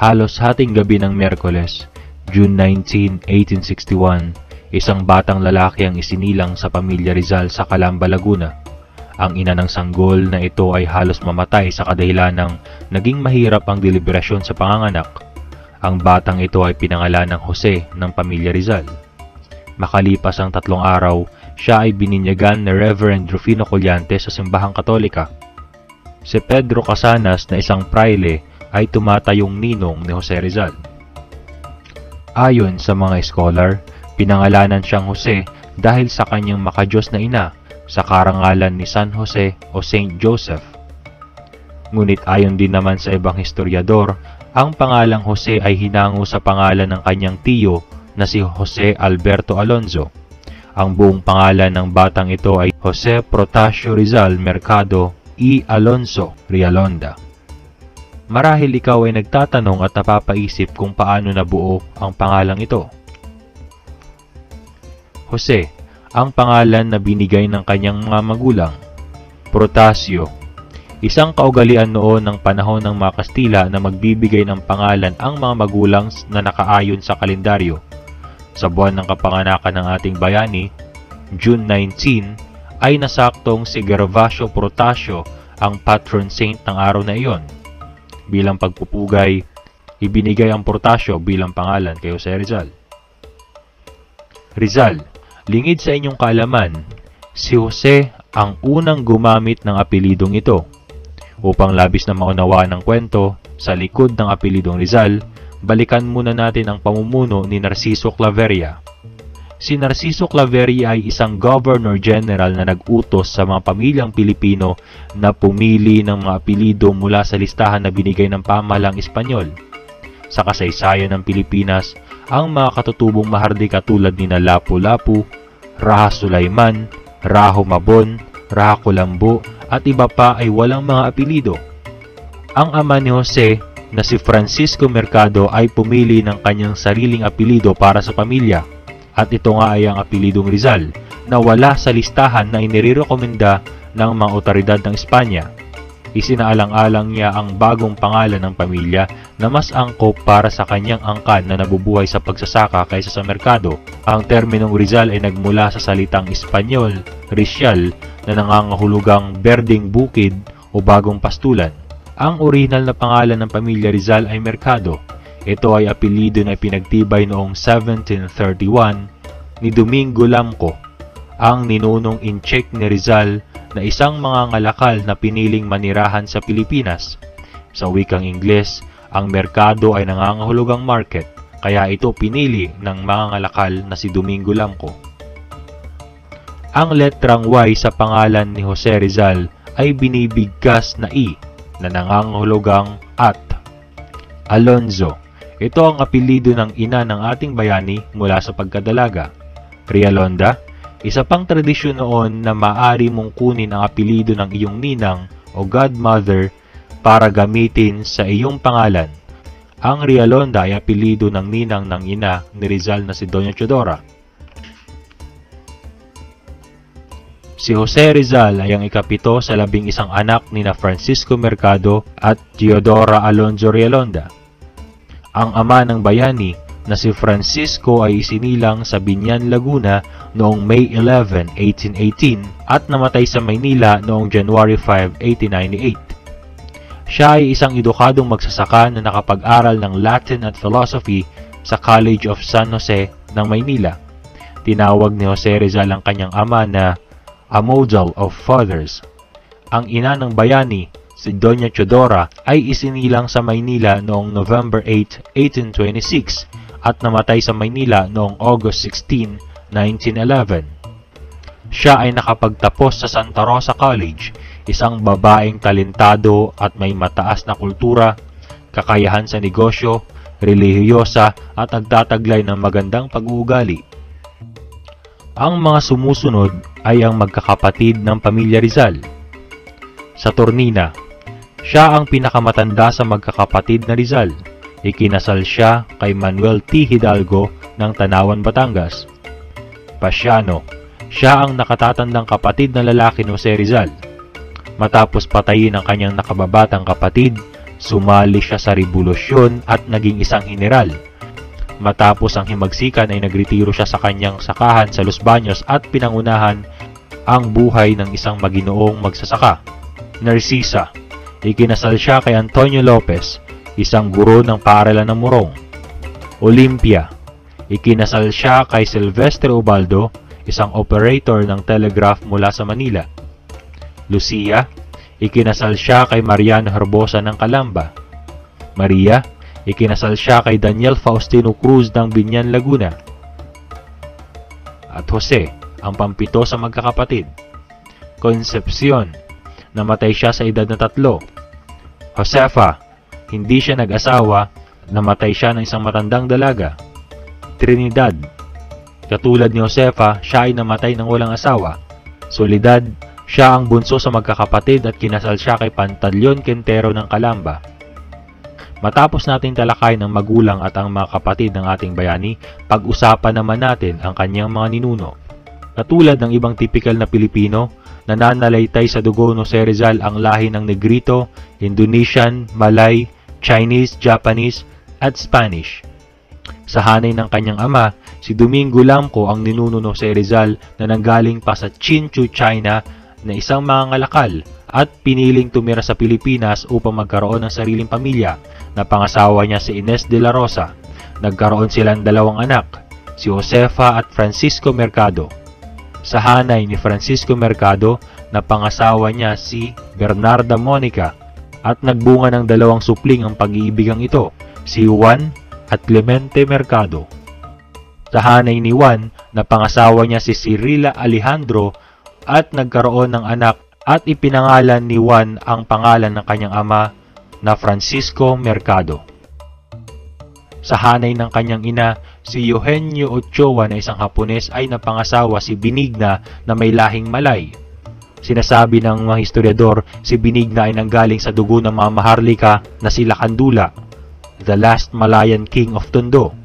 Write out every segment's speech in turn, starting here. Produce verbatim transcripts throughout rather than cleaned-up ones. halos hating gabi ng Miyerkules, June nineteenth, eighteen sixty-one, isang batang lalaki ang isinilang sa pamilya Rizal sa Calamba, Laguna. Ang ina ng sanggol na ito ay halos mamatay sa kadahilan ng naging mahirap ang deliberasyon sa panganganak. Ang batang ito ay pinangalan ng Jose ng pamilya Rizal. Makalipas ang tatlong araw, siya ay bininyagan ni Reverend Rufino Collante sa Simbahang Katolika. Si Pedro Casanas na isang praile ay tumatayong ninong ni Jose Rizal. Ayon sa mga scholar, pinangalanan siyang Jose dahil sa kanyang makadiyos na ina sa karangalan ni San Jose o Saint Joseph. Ngunit ayon din naman sa ibang historiador, ang pangalang Jose ay hinango sa pangalan ng kanyang tiyo na si Jose Alberto Alonso. Ang buong pangalan ng batang ito ay Jose Protasio Rizal Mercado E. Alonzo Realonda. Marahil ikaw ay nagtatanong at napapaisip kung paano nabuo ang pangalang ito. Jose, ang pangalan na binigay ng kanyang mga magulang. Protasio, isang kaugalian noon ng panahon ng mga Kastila na magbibigay ng pangalan ang mga magulang na nakaayon sa kalendaryo. Sa buwan ng kapanganakan ng ating bayani, June nineteenth, ay nasaktong si Gervasio Protasio ang patron saint ng araw na iyon. Bilang pagpupugay, ibinigay ang Protasio bilang pangalan kay Jose Rizal. Rizal, lingid sa inyong kaalaman, si Jose ang unang gumamit ng apelidong ito. Upang labis na maunawaan ang kwento, sa likod ng apelidong Rizal, balikan muna natin ang pamumuno ni Narciso Claveria. Si Narciso Claveria ay isang Governor General na nag-utos sa mga pamilyang Pilipino na pumili ng mga apelyido mula sa listahan na binigay ng pamahalang Espanyol. Sa kasaysayan ng Pilipinas, ang mga katutubong mahardika tulad nina Lapu-Lapu, Raha Sulayman, Raha Mabon, Raha Colambo at iba pa ay walang mga apelyido. Ang ama ni Jose na si Francisco Mercado ay pumili ng kanyang sariling apelyido para sa pamilya. At ito nga ay ang apelidong Rizal na wala sa listahan na inirekomenda ng mga otoridad ng Espanya. Isinaalang-alang niya ang bagong pangalan ng pamilya na mas angkop para sa kanyang angkan na nabubuhay sa pagsasaka kaysa sa merkado. Ang terminong Rizal ay nagmula sa salitang Espanyol, Rizal, na nangangahulugang berdeng bukid o bagong pastulan. Ang orihinal na pangalan ng pamilya Rizal ay Mercado. Ito ay apelyido na pinagtibay noong seventeen thirty-one ni Domingo Lamco, ang ninunong in-check ni Rizal na isang mangangalakal na piniling manirahan sa Pilipinas. Sa wikang Ingles, ang merkado ay nangangahulugang market, kaya ito pinili ng mangangalakal na si Domingo Lamco. Ang letrang Y sa pangalan ni Jose Rizal ay binibigkas na I na nangangahulugang at Alonzo. Ito ang apelyido ng ina ng ating bayani mula sa pagkadalaga. Realonda, isa pang tradisyon noon na maaari mong kunin ang apelyido ng iyong ninang o godmother para gamitin sa iyong pangalan. Ang Realonda ay apelyido ng ninang ng ina ni Rizal na si Doña Teodora. Si Jose Rizal ay ang ikapito sa labing isang anak nina Francisco Mercado at Teodora Alonzo Realonda. Ang ama ng bayani na si Francisco ay isinilang sa Binan, Laguna noong May eleventh, eighteen eighteen at namatay sa Maynila noong January five, eighteen ninety-eight. Siya ay isang edukadong magsasaka na nakapag-aral ng Latin at Philosophy sa College of San Jose ng Maynila. Tinawag ni Jose Rizal ang kanyang ama na a model of fathers. Ang ina ng bayani si Doña Teodora ay isinilang sa Maynila noong November eighth, eighteen twenty-six at namatay sa Maynila noong August sixteenth, nineteen eleven. Siya ay nakapagtapos sa Santa Rosa College, isang babaeng talentado at may mataas na kultura, kakayahan sa negosyo, relihiyosa at nagtataglay ng magandang pag-uugali. Ang mga sumusunod ay ang magkakapatid ng pamilya Rizal. Saturnina, siya ang pinakamatanda sa magkakapatid na Rizal. Ikinasal siya kay Manuel T. Hidalgo ng Tanawan, Batangas. Paciano, siya ang nakatatandang kapatid na lalaki ni Jose Rizal. Matapos patayin ang kanyang nakababatang kapatid, Sumali siya sa rebolusyon at naging isang heneral. Matapos ang himagsikan ay nagretiro siya sa kanyang sakahan sa Los Baños at pinangunahan ang buhay ng isang maginoong magsasaka. Narcisa, ikinasal siya kay Antonio Lopez, isang guro ng paaralan ng Morong. Olimpia, ikinasal siya kay Silvestre Ubaldo, isang operator ng telegraph mula sa Manila. Lucia, ikinasal siya kay Mariano Herbosa ng Calamba. Maria, ikinasal siya kay Daniel Faustino Cruz ng Binan, Laguna. At Jose, ang pampito sa magkakapatid. Concepcion, namatay siya sa edad na tatlo. Josefa, hindi siya nag-asawa, namatay siya ng isang matandang dalaga. Trinidad, katulad ni Josefa, siya ay namatay ng walang asawa. Soledad, siya ang bunso sa magkakapatid at kinasal siya kay Pantaleon Quintero ng Calamba. Matapos nating talakay ng magulang at ang mga kapatid ng ating bayani, pag-usapan naman natin ang kanyang mga ninuno. Katulad ng ibang tipikal na Pilipino, nananalaytay sa dugo ng Jose Rizal ang lahi ng Negrito, Indonesian, Malay, Chinese, Japanese, at Spanish. Sa hanay ng kanyang ama, si Domingo Lamco ang ninuno ng Jose Rizal na nanggaling pa sa Chinchu, China na isang mangangalakal at piniling tumira sa Pilipinas upang magkaroon ng sariling pamilya na pangasawa niya si Ines de la Rosa. Nagkaroon silang dalawang anak, si Josefa at Francisco Mercado. Sa hanay ni Francisco Mercado na pangasawa niya si Bernarda Monica at nagbunga ng dalawang supling ang pag-iibigang ito, si Juan at Clemente Mercado. Sa hanay ni Juan na pangasawa niya si Cirilla Alejandro at nagkaroon ng anak at ipinangalan ni Juan ang pangalan ng kanyang ama na Francisco Mercado. Sa hanay ng kanyang ina, si Eugenio Ochoa na isang Hapones ay napangasawa si Binigna na may lahing Malay. Sinasabi ng mga historiador, si Binigna ay nanggaling sa dugo ng mga maharlika na si Lacandula, the last Malayan King of Tondo.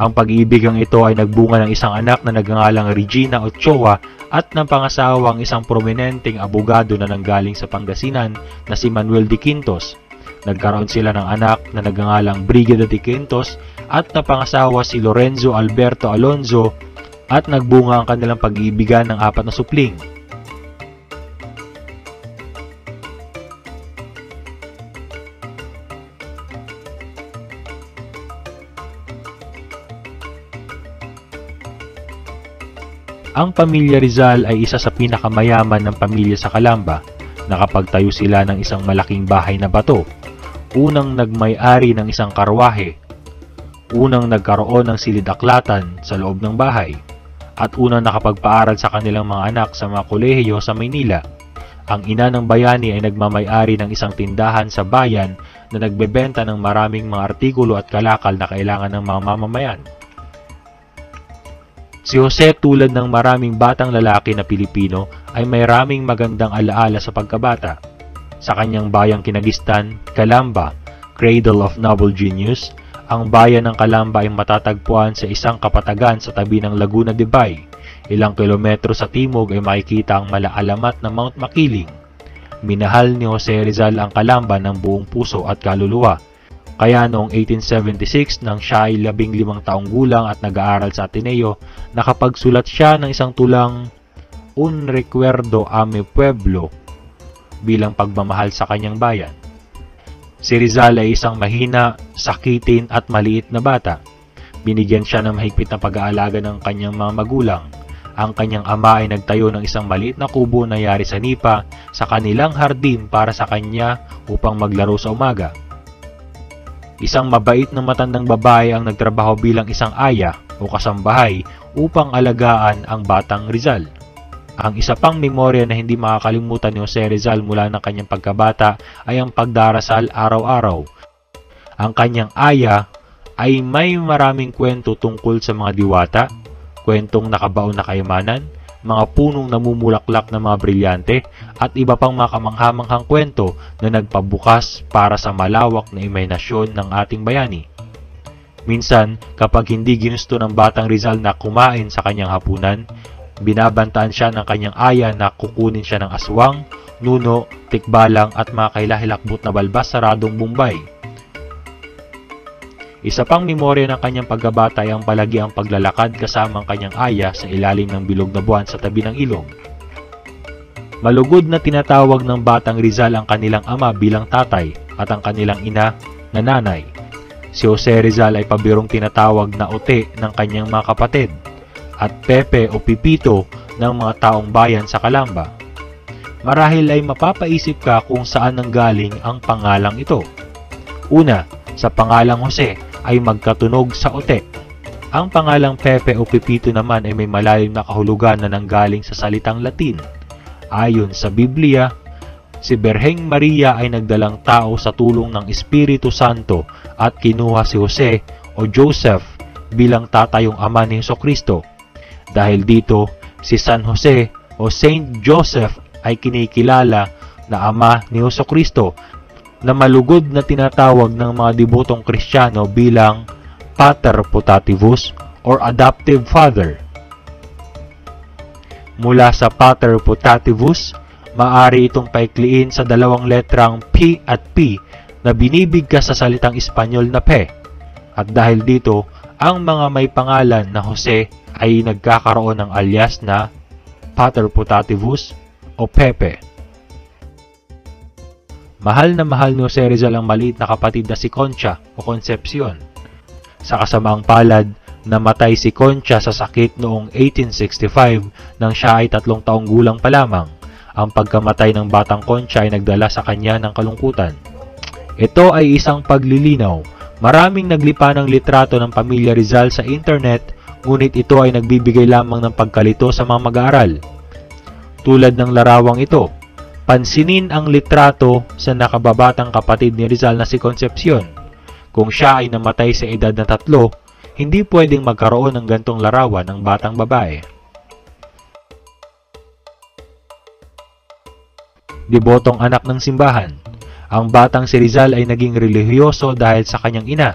Ang pag-iibigang ito ay nagbunga ng isang anak na nagngangalang Regina Ochoa at napangasawa ang isang prominenteng abogado na nanggaling sa Pangasinan na si Manuel de Quintos. Nagkaroon sila ng anak na nagngangalang Brigida de Quintos at napangasawa si Lorenzo Alberto Alonso at nagbunga ang kanilang pag-iibigan ng apat na supling. Ang pamilya Rizal ay isa sa pinakamayaman ng pamilya sa Calamba. Nakapagtayo sila ng isang malaking bahay na bato. Unang nagmay-ari ng isang karwahe, unang nagkaroon ng silid-aklatan sa loob ng bahay, at unang nakapagpaaral sa kanilang mga anak sa mga kolehiyo sa Maynila. Ang ina ng bayani ay nagmamay-ari ng isang tindahan sa bayan na nagbebenta ng maraming mga artikulo at kalakal na kailangan ng mga mamamayan. Si Jose, tulad ng maraming batang lalaki na Pilipino, ay may maraming magandang alaala sa pagkabata. Sa kanyang bayang Kinagistan, Calamba, Cradle of Noble Genius, ang bayan ng Calamba ay matatagpuan sa isang kapatagan sa tabi ng Laguna de Bay. Ilang kilometro sa timog ay makikita ang malaalamat na Mount Makiling. Minahal ni Jose Rizal ang Calamba ng buong puso at kaluluwa. Kaya noong eighteen seventy-six, nang siya ay labing limang taong gulang at nag-aaral sa Ateneo, nakapagsulat siya ng isang tulang Un Recuerdo a mi Pueblo, bilang pagmamahal sa kanyang bayan. Si Rizal ay isang mahina, sakitin at maliit na bata. Binigyan siya ng mahigpit na pag-aalaga ng kanyang mga magulang. Ang kanyang ama ay nagtayo ng isang maliit na kubo na yari sa nipa sa kanilang hardin para sa kanya upang maglaro sa umaga. Isang mabait na matandang babae ang nagtrabaho bilang isang aya o kasambahay upang alagaan ang batang Rizal. Ang isa pang memorya na hindi makakalimutan ni Jose Rizal mula ng kanyang pagkabata ay ang pagdarasal araw-araw. Ang kanyang aya ay may maraming kwento tungkol sa mga diwata, kwentong nakabaon na kayamanan, mga punong namumulaklak na mga brilyante at iba pang makamanghamanghang kwento na nagpabukas para sa malawak na imahinasyon ng ating bayani. Minsan, kapag hindi ginusto ng batang Rizal na kumain sa kanyang hapunan, binabantaan siya ng kanyang aya na kukunin siya ng aswang nuno, tikbalang at mga kailahilakbot na balbas saradong Bombay. Isa pang memorya ng kanyang pagkabata ay ang palagi ang paglalakad kasama ang kanyang aya sa ilalim ng bilog na buwan sa tabi ng ilog. Malugod na tinatawag ng batang Rizal ang kanilang ama bilang tatay at ang kanilang ina na nanay. Si Jose Rizal ay pabirong tinatawag na ote ng kanyang mga kapatid at Pepe o Pipito ng mga taong bayan sa Calamba. Marahil ay mapapaisip ka kung saan nanggaling ang pangalang ito. Una, sa pangalang Jose ay magkatunog sa ote. Ang pangalang Pepe o Pipito naman ay may malalim na kahulugan na nanggaling sa salitang Latin. Ayon sa Biblia, si Birheng Maria ay nagdalang tao sa tulong ng Espiritu Santo at kinuha si Jose o Joseph bilang tatayong ama ni Jesucristo. Dahil dito, si San Jose o Saint Joseph ay kinikilala na ama ni Jesucristo na malugod na tinatawag ng mga debotong Kristiyano bilang Pater Putativus or Adoptive Father. Mula sa Pater Putativus, maaari itong paikliin sa dalawang letrang P at P na binibigkas sa salitang Espanyol na P. At dahil dito, ang mga may pangalan na Jose ay nagkakaroon ng alias na Pater Putativus o Pepe. Mahal na mahal ni Jose Rizal ang maliit na kapatid na si Concha o Concepcion. Sa kasamaang palad, namatay si Concha sa sakit noong eighteen sixty-five nang siya ay tatlong taong gulang pa lamang. Ang pagkamatay ng batang Concha ay nagdala sa kanya ng kalungkutan. Ito ay isang paglilinaw. Maraming naglipa ng litrato ng pamilya Rizal sa internet, ngunit ito ay nagbibigay lamang ng pagkalito sa mga mag-aaral. Tulad ng larawang ito, pansinin ang litrato sa nakababatang kapatid ni Rizal na si Concepcion. Kung siya ay namatay sa edad na tatlo, hindi pwedeng magkaroon ng gantong larawan ng batang babae. Debotong anak ng simbahan. Ang batang si Rizal ay naging relihiyoso dahil sa kanyang ina.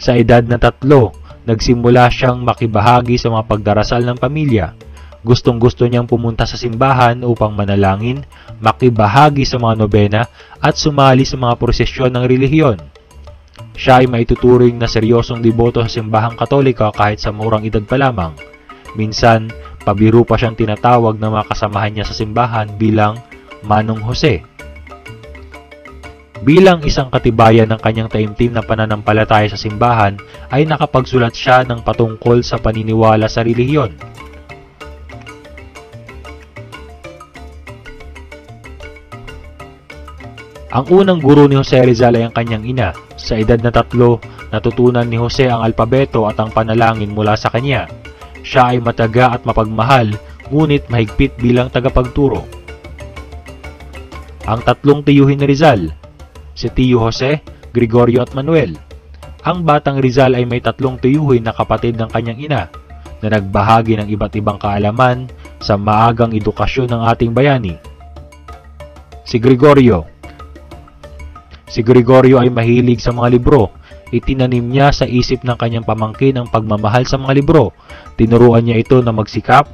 Sa edad na tatlo, nagsimula siyang makibahagi sa mga pagdarasal ng pamilya. Gustong-gusto niyang pumunta sa simbahan upang manalangin, makibahagi sa mga nobena at sumali sa mga prosesyon ng relihiyon. Siya ay maituturing na seryosong deboto sa simbahang Katolika kahit sa murang edad pa lamang. Minsan, pabiru pa siyang tinatawag ng mga kasamahan niya sa simbahan bilang Manong Jose. Bilang isang katibayan ng kanyang taimtim na pananampalataya sa simbahan, ay nakapagsulat siya ng patungkol sa paniniwala sa relihiyon. Ang unang guro ni Jose Rizal ay ang kanyang ina. Sa edad na tatlo, natutunan ni Jose ang alpabeto at ang panalangin mula sa kanya. Siya ay mataga at mapagmahal, ngunit mahigpit bilang tagapagturo. Ang tatlong tiyuhin ni Rizal, si Tiyo Jose, Gregorio at Manuel. Ang batang Rizal ay may tatlong tiyuhin na kapatid ng kanyang ina na nagbahagi ng iba't ibang kaalaman sa maagang edukasyon ng ating bayani. Si Gregorio Si Gregorio ay mahilig sa mga libro. Itinanim niya sa isip ng kanyang pamangkin ang pagmamahal sa mga libro. Tinuruan niya ito na magsikap,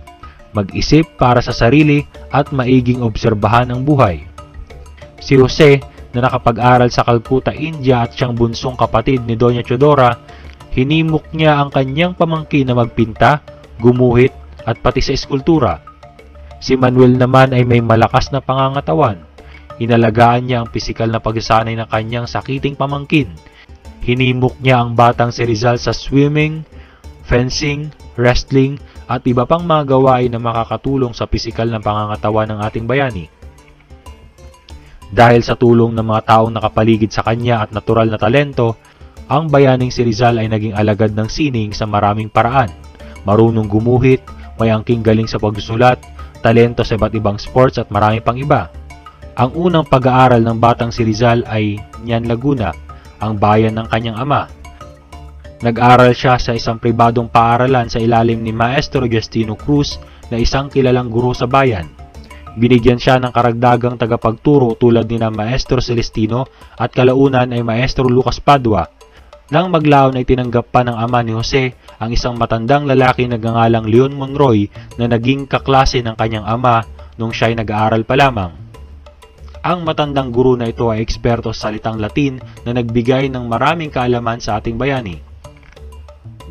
mag-isip para sa sarili at maiging obserbahan ang buhay. Si Jose, na nakapag-aral sa Calcutta, India at siyang bunsong kapatid ni Doña Teodora, hinimok niya ang kanyang pamangkin na magpinta, gumuhit at pati sa eskultura. Si Manuel naman ay may malakas na pangangatawan. Inalagaan niya ang pisikal na pagsasanay ng kanyang sakiting pamangkin. Hinimok niya ang batang si Rizal sa swimming, fencing, wrestling at iba pang mga gawain na makakatulong sa pisikal na pangangatawan ng ating bayani. Dahil sa tulong ng mga taong nakapaligid sa kanya at natural na talento, ang bayaning si Rizal ay naging alagad ng sining sa maraming paraan. Marunong gumuhit, may angking galing sa pagsusulat, talento sa iba't ibang sports at marami pang iba. Ang unang pag-aaral ng batang si Rizal ay Nian, Laguna, ang bayan ng kanyang ama. Nag-aral siya sa isang pribadong paaralan sa ilalim ni Maestro Justino Cruz na isang kilalang guro sa bayan. Binigyan siya ng karagdagang tagapagturo tulad ni na Maestro Celestino at kalaunan ay Maestro Lucas Padua. Nang maglaon ay tinanggap pa ng ama ni Jose ang isang matandang lalaki na nagngangalang Leon Monroy na naging kaklase ng kanyang ama nung siya ay nag-aaral pa lamang. Ang matandang guru na ito ay eksperto sa salitang Latin na nagbigay ng maraming kaalaman sa ating bayani.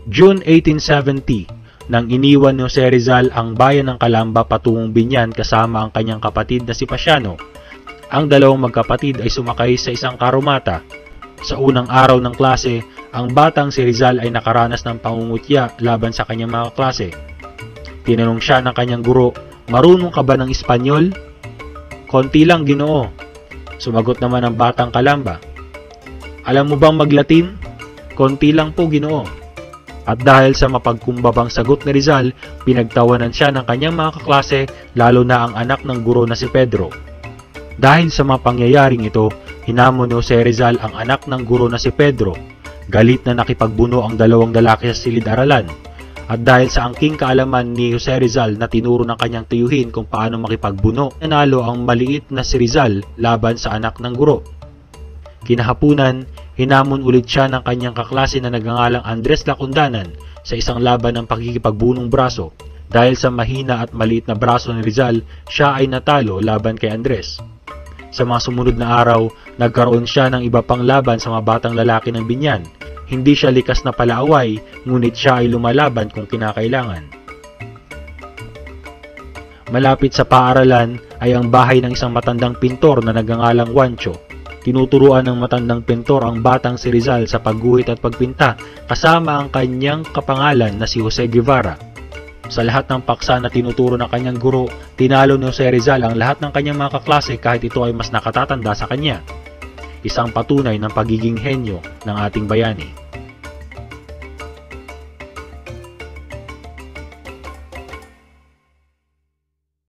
June eighteen seventy, nang iniwan ni Jose Rizal ang bayan ng Calamba patungong Binan kasama ang kanyang kapatid na si Paciano. Ang dalawang magkapatid ay sumakay sa isang karumata. Sa unang araw ng klase, ang batang si Rizal ay nakaranas ng pangungutya laban sa kanyang mga klase. Tinanong siya ng kanyang guro, "Marunong ka ba ng Espanyol?" "Konti lang, Ginoo," sumagot naman ang batang Calamba. "Alam mo bang maglatin?" "Konti lang po, Ginoo." At dahil sa mapagkumbabang sagot ni Rizal, pinagtawanan siya ng kanyang mga kaklase, lalo na ang anak ng guro na si Pedro. Dahil sa mga pangyayaring ito, hinamon ni Jose Rizal ang anak ng guro na si Pedro. Galit na nakipagbuno ang dalawang lalaki sa silid-aralan. At dahil sa angking kaalaman ni Jose Rizal na tinuro ng kanyang tiyuhin kung paano makipagbuno, nanalo ang maliit na si Rizal laban sa anak ng guro. Kinahapunan, hinamon ulit siya ng kanyang kaklase na nagngangalang Andres Lacundanan sa isang laban ng pakikipagbunong braso. Dahil sa mahina at maliit na braso ni Rizal, siya ay natalo laban kay Andres. Sa mga sumunod na araw, nagkaroon siya ng iba pang laban sa mga batang lalaki ng Binan. Hindi siya likas na palaaway, ngunit siya ay lumalaban kung kinakailangan. Malapit sa paaralan ay ang bahay ng isang matandang pintor na nagngangalang Juancho. Tinuturuan ng matandang pintor ang batang si Rizal sa pagguhit at pagpinta kasama ang kanyang kapangalan na si Jose Guevara. Sa lahat ng paksa na tinuturo ng kanyang guro, tinalo ni Jose Rizal ang lahat ng kanyang mga kaklase kahit ito ay mas nakatatanda sa kanya. Isang patunay ng pagiging henyo ng ating bayani.